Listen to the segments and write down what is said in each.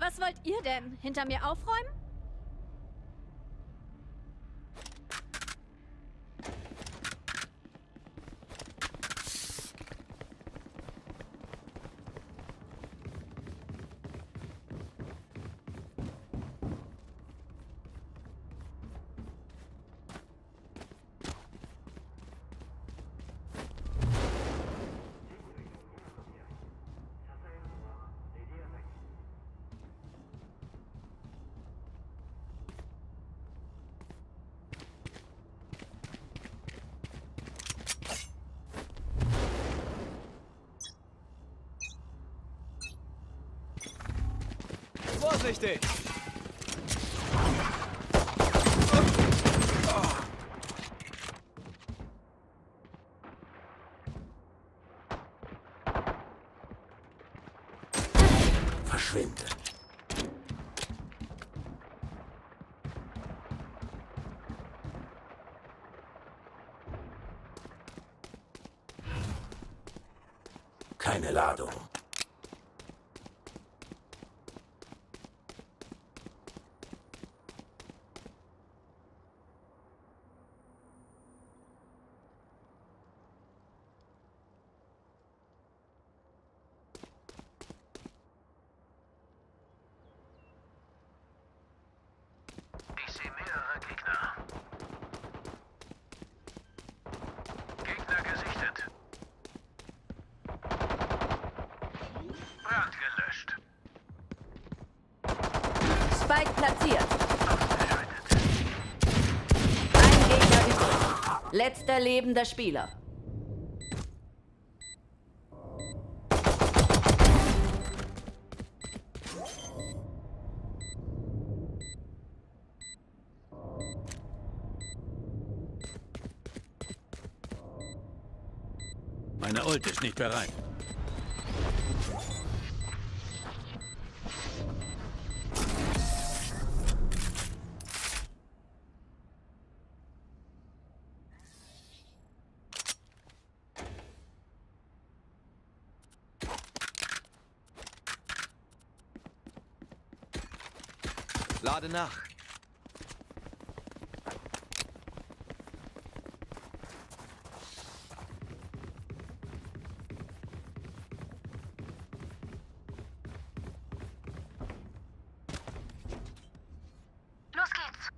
Was wollt ihr denn? Hinter mir aufräumen? Vorsichtig! Verschwinde! Keine Ladung. Spike platziert. Ein Gegner übrig. Letzter lebender Spieler. Meine Ult ist nicht bereit. Lade nach. Los geht's.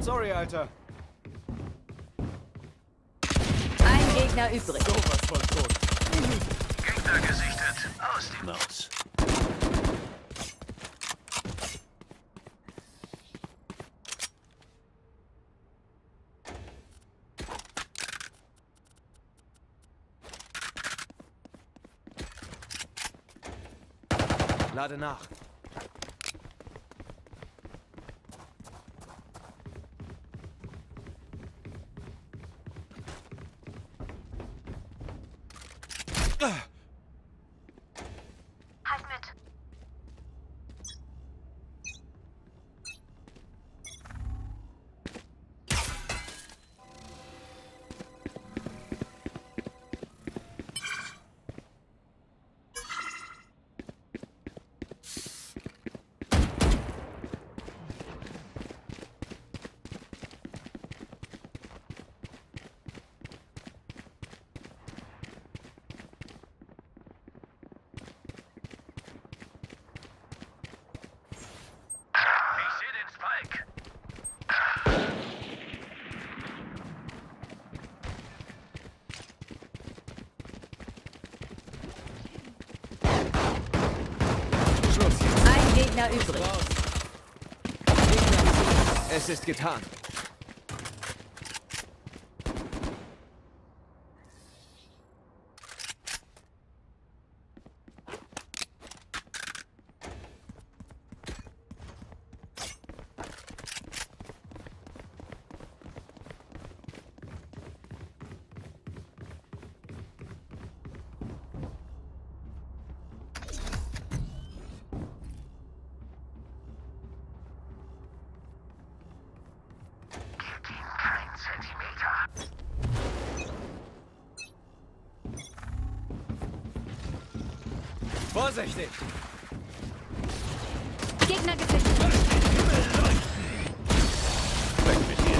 Sorry, Alter. Ein Gegner übrig. So was von tot. Gegner gesichtet. Aus dem Maus. Lade nach. Halt mit. übrig. Es ist getan. Vorsichtig! Gegner gesichtet! Weg mit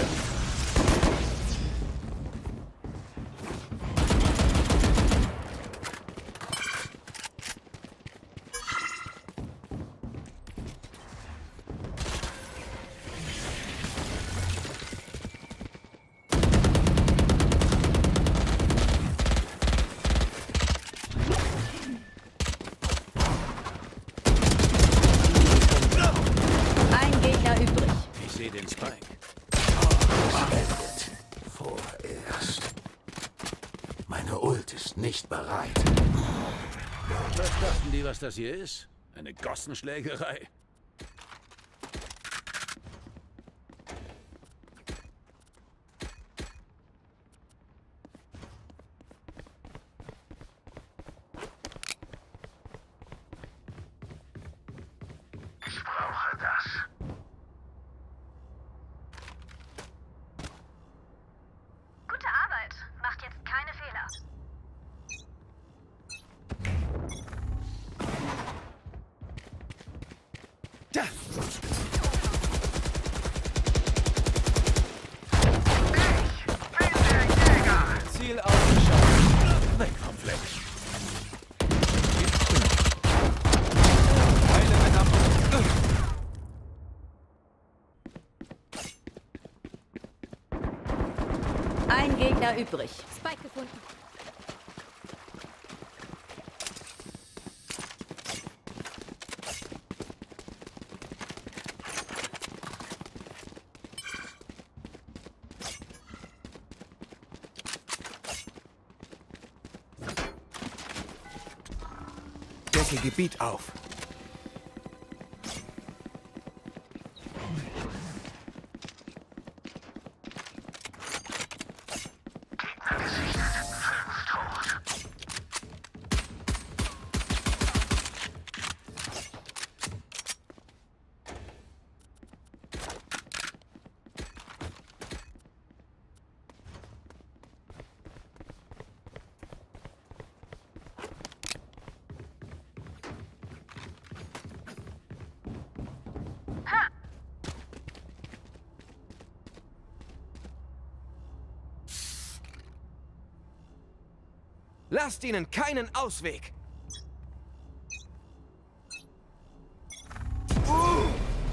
was das hier ist? Eine Gossenschlägerei? Ich brauche das. Gute Arbeit. Macht jetzt keine Fehler. Ein Gegner übrig. Spike gefunden. Decke Gebiet auf. Lasst ihnen keinen Ausweg!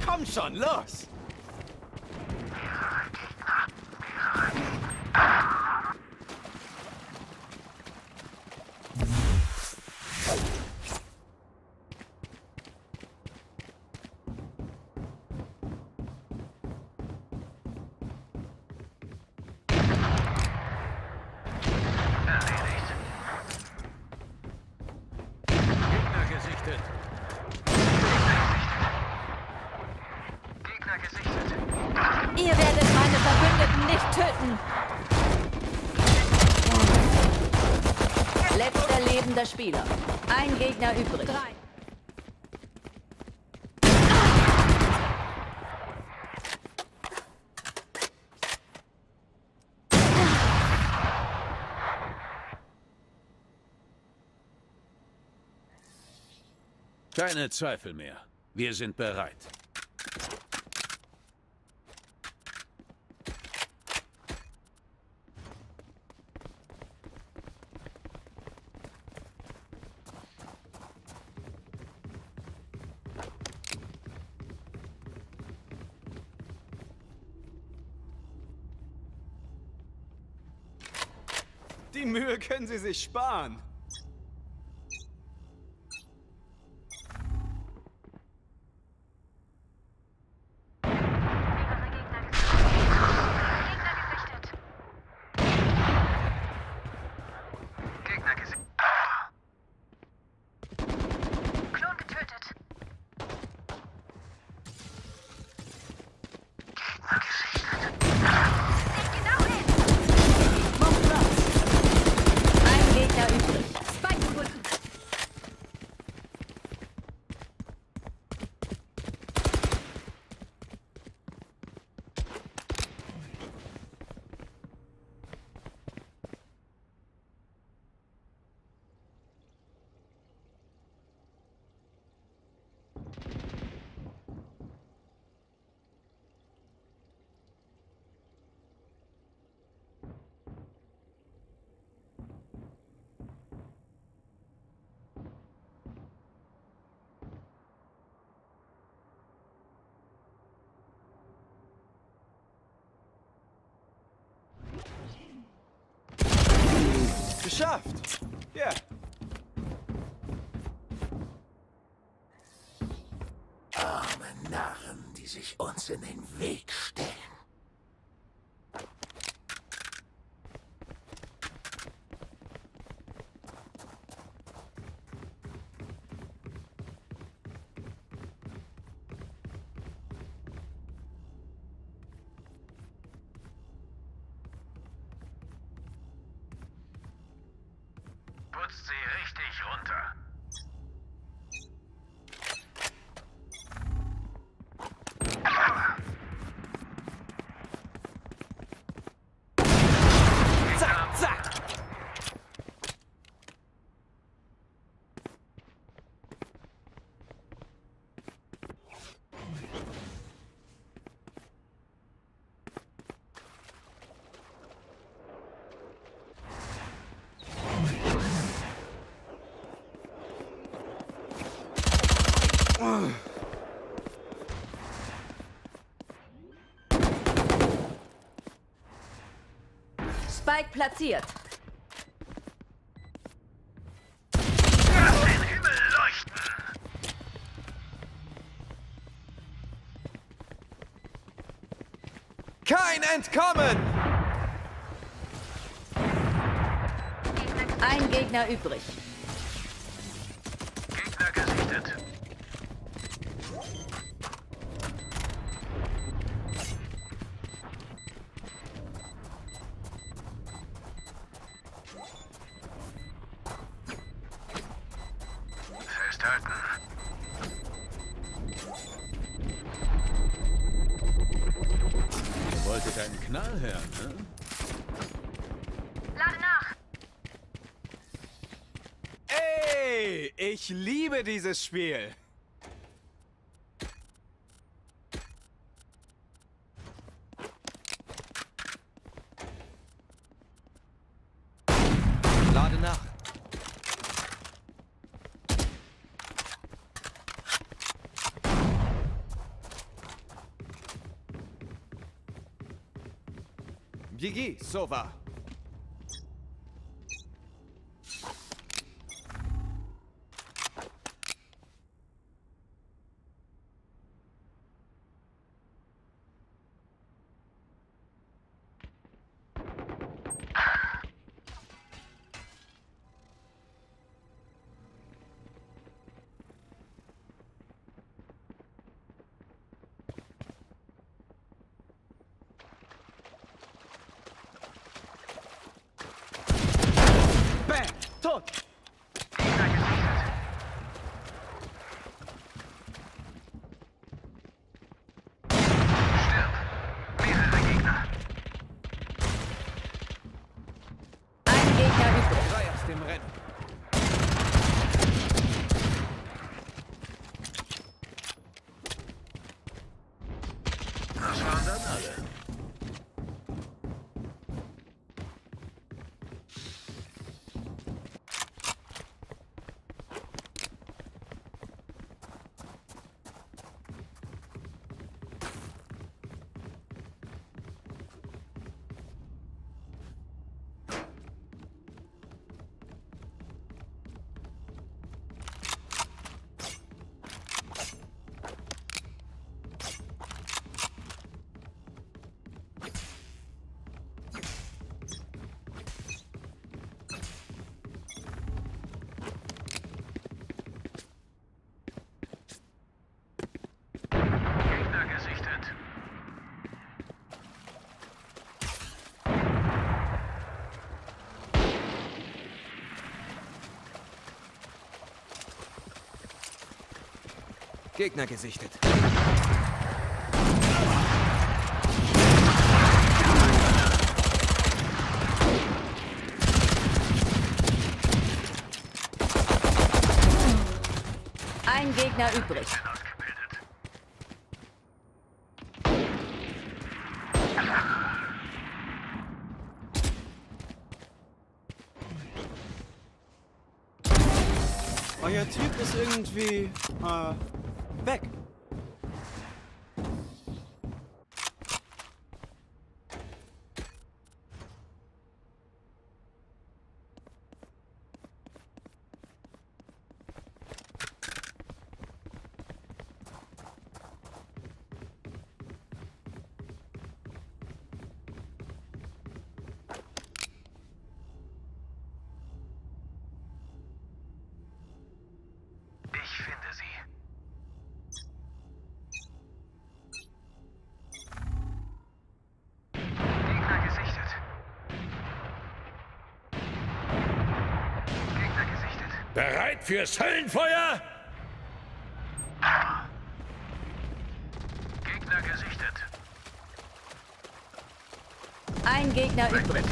Komm schon, los! Spieler. Ein Gegner übrig. Drei. Keine Zweifel mehr. Wir sind bereit. Die Mühe können Sie sich sparen. Geschafft! Ja. Arme Narren, die sich uns in den Weg stellen. Putzt sie richtig runter. Zack, zack. Spike platziert. Lass den Himmel leuchten. Kein Entkommen. Ein Gegner übrig. Gegner gesichtet. Deinen Knall her, ne? Lade nach! Ey, ich liebe dieses Spiel! Lade nach! Gigi, Sova. Tot! Stirb! Mehrere Gegner! Ein Gegner übrig. Drei aus dem Rennen. Das waren dann alle. Gegner gesichtet. Ein Gegner übrig. Euer Typ ist irgendwie weg. Bereit fürs Höllenfeuer? Gegner gesichtet. Ein Gegner übrig.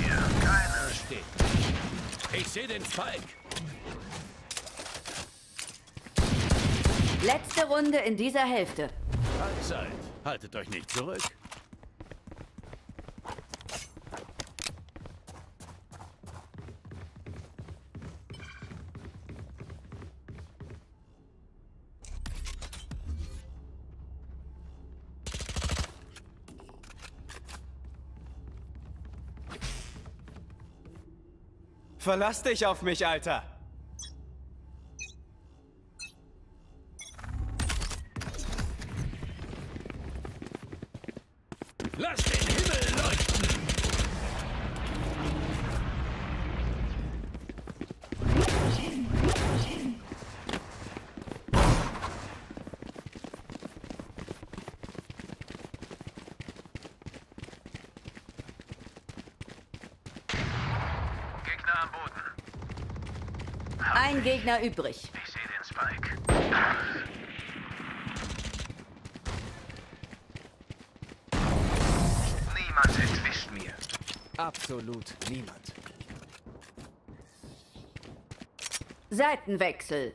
Ich sehe den Spike. Letzte Runde in dieser Hälfte. Halbzeit. Haltet euch nicht zurück. Verlass dich auf mich, Alter! Lass den Himmel leuchten! Ein Gegner übrig. Ich sehe den Spike. Niemand entwischt mir. Absolut niemand. Seitenwechsel.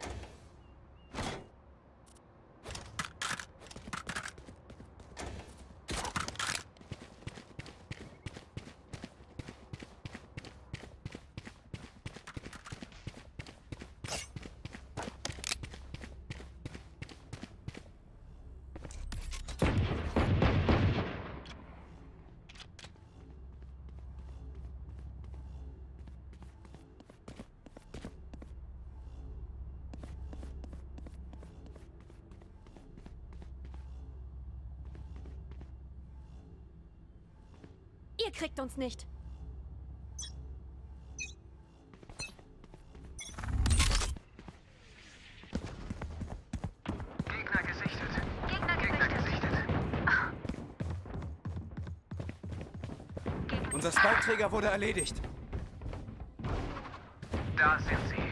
Ihr kriegt uns nicht. Gegner gesichtet. Gegner gesichtet. Gegner. Unser Spike-Träger wurde erledigt. Da sind sie.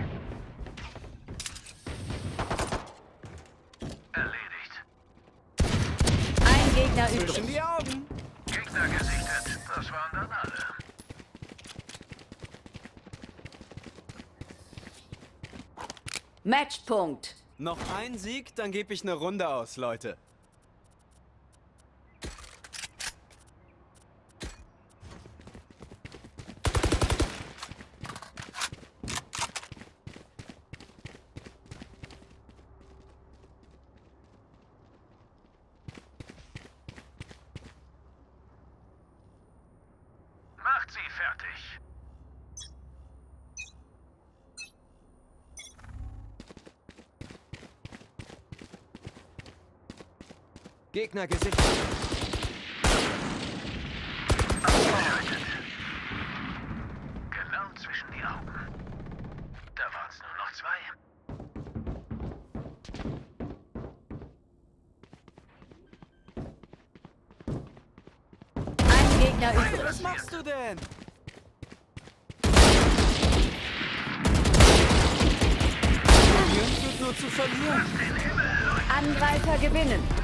Erledigt. Ein Gegner übrig. Zwischen die Augen. Gegner gesichtet. Das waren dann alle. Matchpunkt. Noch ein Sieg, dann gebe ich eine Runde aus, Leute. Gegner gesichert. Genau zwischen die Augen. Da waren es nur noch zwei. Ein Gegner übrig. Was machst du denn? Die Jungs sind nur zu verlieren. Angreifer gewinnen.